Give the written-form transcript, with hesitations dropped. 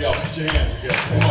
y'all. Put your hands together.